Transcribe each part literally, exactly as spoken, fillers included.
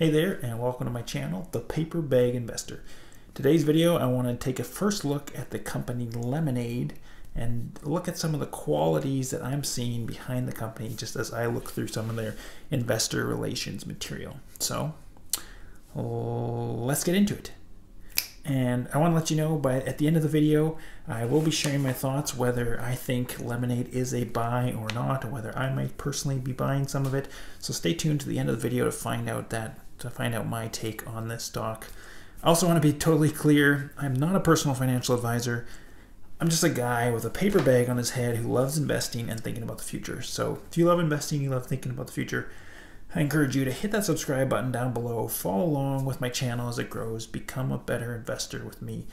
Hey there, and welcome to my channel, The Paper Bag Investor. Today's video, I want to take a first look at the company Lemonade and look at some of the qualities that I'm seeing behind the company just as I look through some of their investor relations material. So let's get into it. And I want to let you know, by at the end of the video, I will be sharing my thoughts whether I think Lemonade is a buy or not, or whether I might personally be buying some of it. So stay tuned to the end of the video to find out that to find out my take on this stock. I also want to be totally clear, I'm not a personal financial advisor. I'm just a guy with a paper bag on his head who loves investing and thinking about the future. So if you love investing, you love thinking about the future, I encourage you to hit that subscribe button down below, follow along with my channel as it grows, become a better investor with me.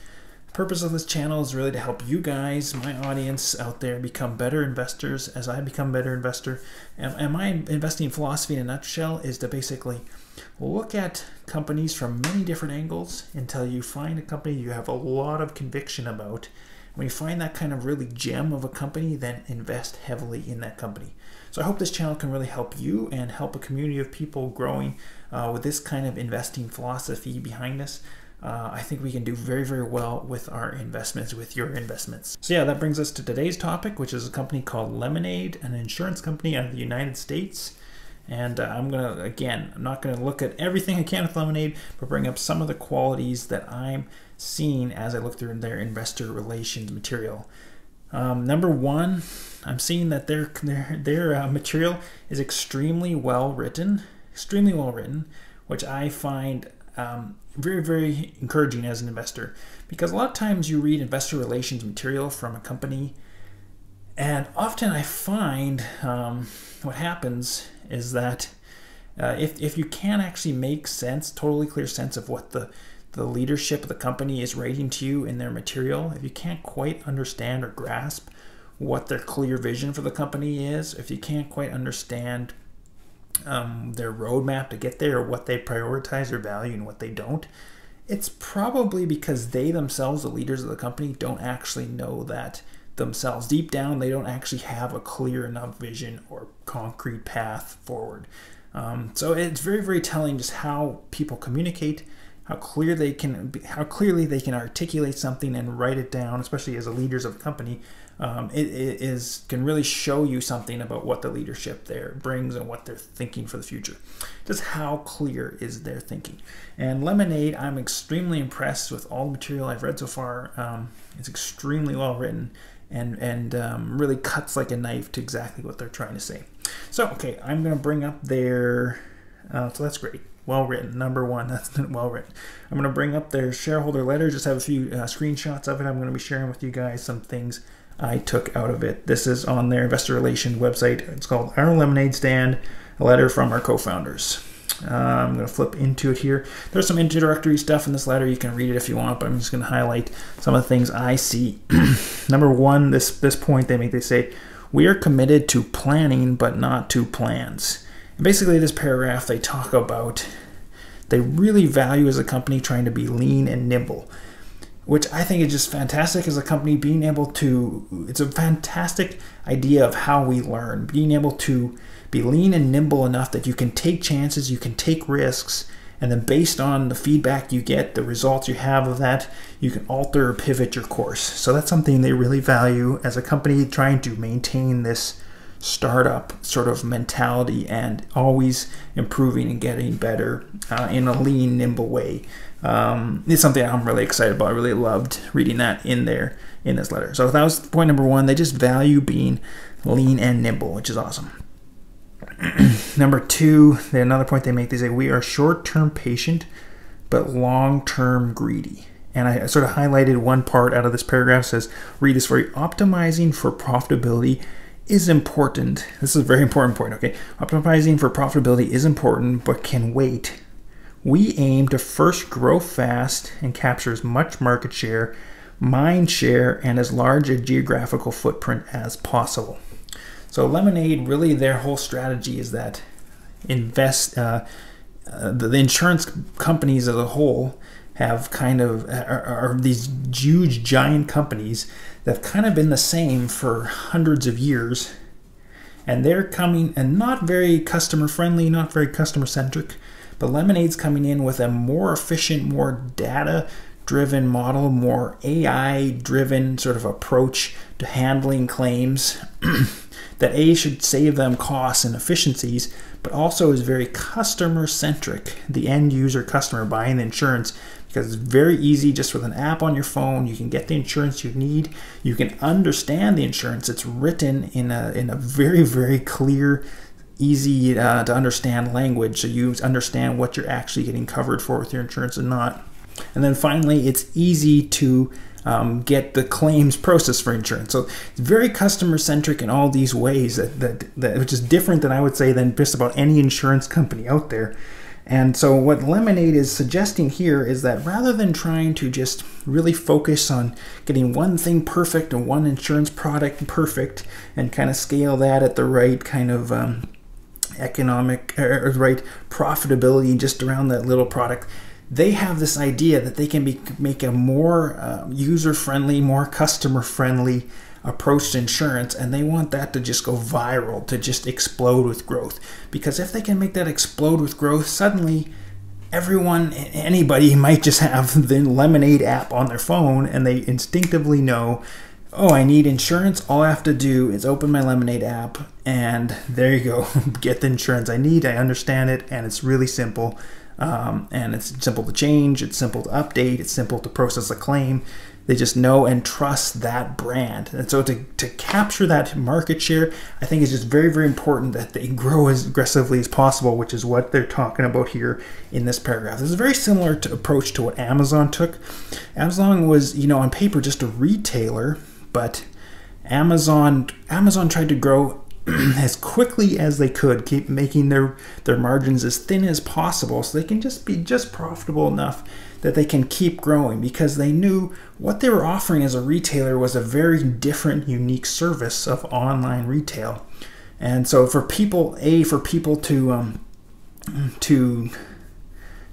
The purpose of this channel is really to help you guys, my audience out there, become better investors as I become a better investor. And, and my investing philosophy in a nutshell is to basically look at companies from many different angles until you find a company you have a lot of conviction about. When you find that kind of really gem of a company, then invest heavily in that company. So I hope this channel can really help you and help a community of people growing uh, with this kind of investing philosophy behind us. Uh, I think we can do very, very well with our investments, with your investments. So yeah, that brings us to today's topic, which is a company called Lemonade, an insurance company out of the United States. And uh, I'm gonna, again, I'm not gonna look at everything I can with Lemonade, but bring up some of the qualities that I'm seeing as I look through their investor relations material. Um, number one, I'm seeing that their their, their uh, material is extremely well written, extremely well written, which I find um, very, very encouraging as an investor, because a lot of times you read investor relations material from a company, and often I find um, what happens is that uh, if, if you can actually make sense, totally clear sense of what the, the leadership of the company is writing to you in their material, if you can't quite understand or grasp what their clear vision for the company is, if you can't quite understand um, their roadmap to get there, or what they prioritize or value and what they don't, it's probably because they themselves, the leaders of the company, don't actually know that themselves. Deep down, they don't actually have a clear enough vision or concrete path forward. Um, so it's very, very telling just how people communicate, how clear they can, how clearly they can articulate something and write it down, especially as the leaders of a company. Um, it, it is can really show you something about what the leadership there brings and what they're thinking for the future. Just how clear is their thinking. And Lemonade, I'm extremely impressed with all the material I've read so far. Um, it's extremely well written, and and um, really cuts like a knife to exactly what they're trying to say. So okay, I'm gonna bring up their, uh, so that's great, well written, number one, that's well written. I'm gonna bring up their shareholder letter, just have a few uh, screenshots of it. I'm gonna be sharing with you guys some things I took out of it. This is on their investor relations website. It's called Our Lemonade Stand, a letter from our co-founders. Uh, I'm going to flip into it here. There's some introductory stuff in this letter. You can read it if you want, but I'm just going to highlight some of the things I see. Number one, this, this point they make, they say, we are committed to planning, but not to plans. And basically this paragraph, they talk about, they really value as a company trying to be lean and nimble, which I think is just fantastic as a company, being able to, it's a fantastic idea of how we learn, being able to be lean and nimble enough that you can take chances, you can take risks, and then based on the feedback you get, the results you have of that, you can alter or pivot your course. So that's something they really value as a company, trying to maintain this startup sort of mentality and always improving and getting better uh, in a lean, nimble way. Um, it's something I'm really excited about. I really loved reading that in there in this letter. So that was point number one. They just value being lean and nimble, which is awesome. Number two, another point they make, they say, we are short-term patient, but long-term greedy. And I sort of highlighted one part out of this paragraph, says, read this for you. Optimizing for profitability is important. This is a very important point, okay? Optimizing for profitability is important, but can wait. We aim to first grow fast and capture as much market share, mind share, and as large a geographical footprint as possible. So Lemonade, really their whole strategy is that invest uh, uh, the, the insurance companies as a whole have kind of are, are these huge giant companies that have kind of been the same for hundreds of years, and they're coming and not very customer friendly, not very customer centric, But Lemonade's coming in with a more efficient, more data-driven model, more A I-driven sort of approach to handling claims that A should save them costs and efficiencies, but also is very customer-centric, the end user customer buying the insurance, because it's very easy just with an app on your phone. You can get the insurance you need. You can understand the insurance. It's written in a, in a very, very clear, easy uh, to understand language, so you understand what you're actually getting covered for with your insurance and not. And then finally, it's easy to um, get the claims process for insurance. So it's very customer-centric in all these ways, that, that, that, which is different than I would say than just about any insurance company out there. And so what Lemonade is suggesting here is that rather than trying to just really focus on getting one thing perfect and one insurance product perfect and kind of scale that at the right kind of um, economic or right profitability just around that little product, they have this idea that they can be, make a more uh, user-friendly, more customer-friendly approach to insurance, and they want that to just go viral, to just explode with growth. Because if they can make that explode with growth, suddenly everyone, anybody might just have the Lemonade app on their phone, and they instinctively know, oh, I need insurance. All I have to do is open my Lemonade app, and there you go. Get the insurance I need. I understand it, and it's really simple. Um, and it's simple to change, it's simple to update, it's simple to process a claim. They just know and trust that brand. And so to, to capture that market share, I think is just very, very important that they grow as aggressively as possible, which is what they're talking about here in this paragraph. This is a very similar to approach to what Amazon took. Amazon was, you know, on paper just a retailer, but Amazon, Amazon tried to grow as quickly as they could, keep making their their margins as thin as possible so they can just be just profitable enough that they can keep growing, because they knew what they were offering as a retailer was a very different, unique service of online retail. And so for people a for people to um to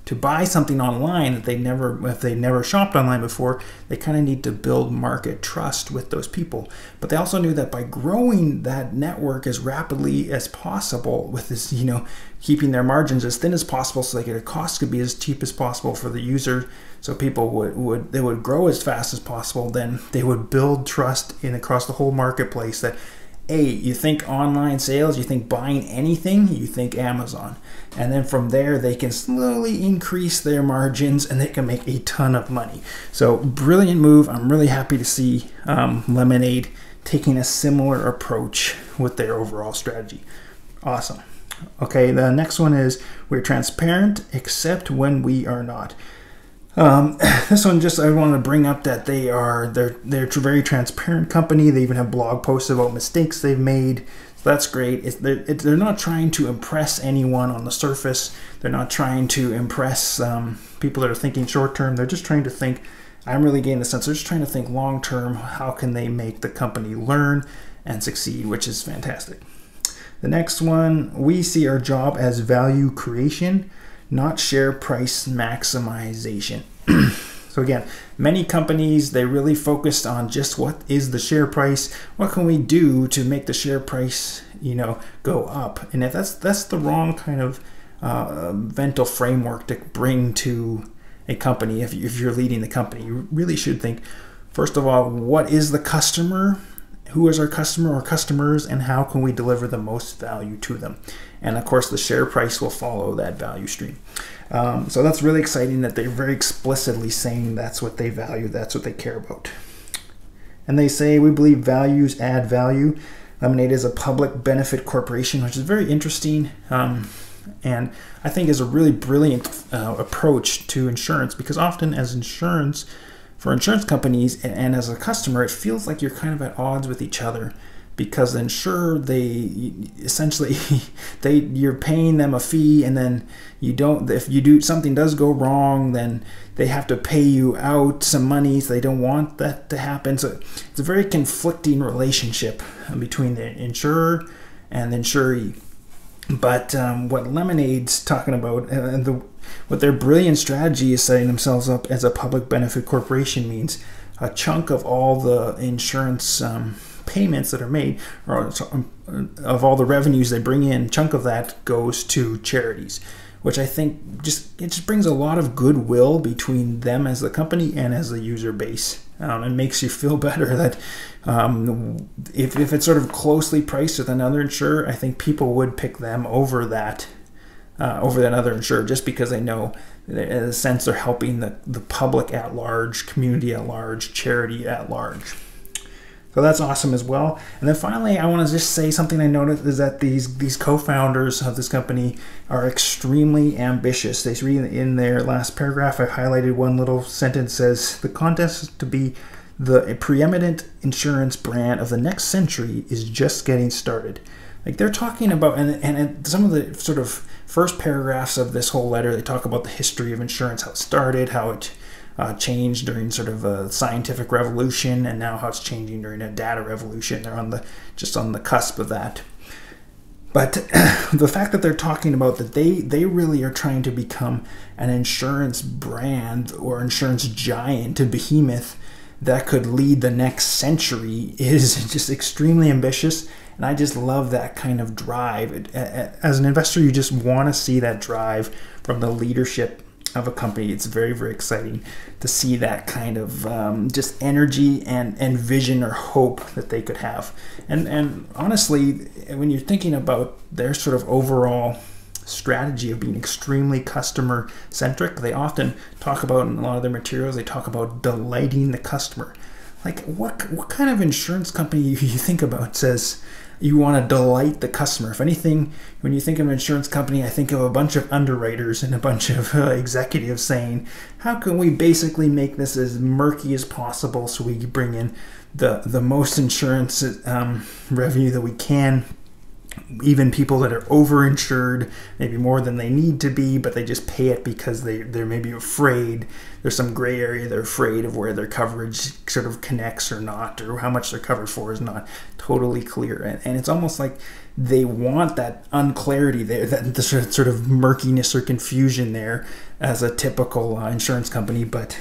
to buy something online that they never, if they never shopped online before, they kind of need to build market trust with those people. But they also knew that by growing that network as rapidly as possible with this, you know, keeping their margins as thin as possible so that their costs could be as cheap as possible for the user, so people would, would, they would grow as fast as possible, then they would build trust in across the whole marketplace that, A, you think online sales, you think buying anything, you think Amazon. And then from there, they can slowly increase their margins and they can make a ton of money. So brilliant move. I'm really happy to see um, Lemonade taking a similar approach with their overall strategy. Awesome. Okay, the next one is we're transparent except when we are not. Um, this one, just I want to bring up that they are they're they're a very transparent company. They even have blog posts about mistakes they've made. So that's great. It's, they're, it's, they're not trying to impress anyone on the surface. They're not trying to impress um, people that are thinking short term. They're just trying to think. I'm really getting the sense they're just trying to think long term. How can they make the company learn and succeed, which is fantastic. The next one, we see our job as value creation, not share price maximization. So again, many companies, they really focused on just what is the share price, what can we do to make the share price, you know, go up. And if that's that's the wrong kind of uh, mental framework to bring to a company. If, you, if you're leading the company, you really should think, first of all, what is the customer? Who is our customer or customers, and how can we deliver the most value to them? And of course, the share price will follow that value stream. Um, so that's really exciting that they're very explicitly saying that's what they value, that's what they care about. And they say, we believe values add value. Lemonade is a public benefit corporation, which is very interesting. Um, and I think is a really brilliant uh, approach to insurance, because often as insurance, for insurance companies and as a customer, it feels like you're kind of at odds with each other, because the insurer, they essentially they you're paying them a fee, and then you don't if you do something does go wrong, then they have to pay you out some money, so they don't want that to happen. So it's a very conflicting relationship between the insurer and the insuree. But um, what Lemonade's talking about, and the what their brilliant strategy is setting themselves up as a public benefit corporation, means a chunk of all the insurance um, payments that are made, or of all the revenues they bring in, a chunk of that goes to charities, which I think just it just brings a lot of goodwill between them as the company and as the user base. Um, it makes you feel better that um, if, if it's sort of closely priced with another insurer, I think people would pick them over that uh, over that other insurer, just because they know, in a sense, they're helping the, the public at large, community at large, charity at large. So that's awesome as well. And then finally, I want to just say something I noticed is that these these co-founders of this company are extremely ambitious. They read in their last paragraph, I highlighted one little sentence, says, "The contest to be the preeminent insurance brand of the next century is just getting started." Like, they're talking about, and, and some of the sort of first paragraphs of this whole letter, they talk about the history of insurance, how it started, how it Uh, changed during sort of a scientific revolution, and now how it's changing during a data revolution. They're on the just on the cusp of that. But the fact that they're talking about that they they really are trying to become an insurance brand or insurance giant, a behemoth that could lead the next century, is just extremely ambitious. And I just love that kind of drive. It, as an investor, you just want to see that drive from the leadership of a company. It's very, very exciting to see that kind of um, just energy and, and vision or hope that they could have. And, and honestly, when you're thinking about their sort of overall strategy of being extremely customer centric, they often talk about, in a lot of their materials, they talk about delighting the customer. Like, what, what kind of insurance company you think about says you want to delight the customer? If anything, when you think of an insurance company, I think of a bunch of underwriters and a bunch of uh, executives saying, how can we basically make this as murky as possible so we bring in the, the most insurance um, revenue that we can? Even people that are overinsured, maybe more than they need to be, but they just pay it because they, they're maybe afraid. There's some gray area. They're afraid of where their coverage sort of connects or not, or how much they're covered for is not totally clear. And, and it's almost like they want that unclarity there, that the sort of murkiness or confusion there as a typical uh, insurance company. But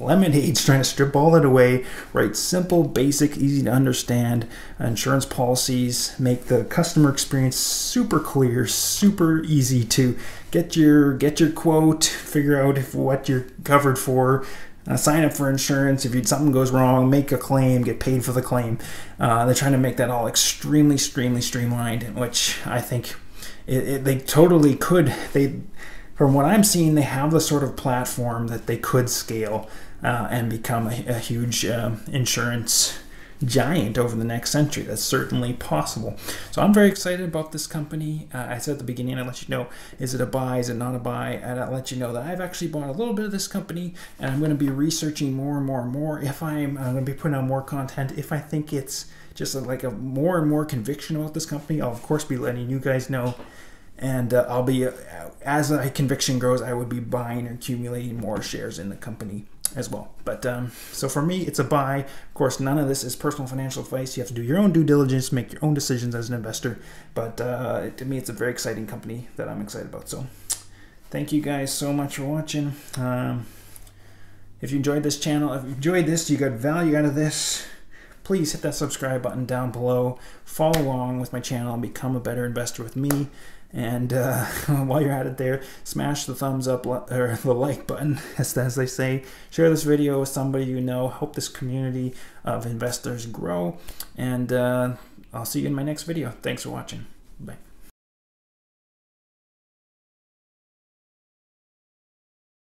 Lemonade's trying to strip all that away, write simple, basic, easy to understand insurance policies, make the customer experience super clear, super easy to get your get your quote, figure out if what you're covered for, uh, sign up for insurance if you, something goes wrong, make a claim, get paid for the claim. Uh, they're trying to make that all extremely, extremely streamlined, which I think it, it, they totally could. They, from what I'm seeing, they have the sort of platform that they could scale uh, and become a, a huge uh, insurance giant over the next century. That's certainly possible. So I'm very excited about this company. Uh, I said at the beginning, I let you know, is it a buy? Is it not a buy? And I let you know that I've actually bought a little bit of this company, and I'm going to be researching more and more and more. If I'm, I'm going to be putting out more content. If I think it's just like a more and more conviction about this company, I'll of course be letting you guys know. And uh, I'll be, uh, as my conviction grows, I would be buying and accumulating more shares in the company as well. But um, so for me, it's a buy. Of course, none of this is personal financial advice. You have to do your own due diligence, make your own decisions as an investor. But uh, to me, it's a very exciting company that I'm excited about. So thank you guys so much for watching. Um, if you enjoyed this channel, if you enjoyed this, you got value out of this, please hit that subscribe button down below. Follow along with my channel and become a better investor with me. And uh, while you're at it there, smash the thumbs up or the like button, as, as they say. Share this video with somebody you know. Help this community of investors grow. And uh, I'll see you in my next video. Thanks for watching. Bye.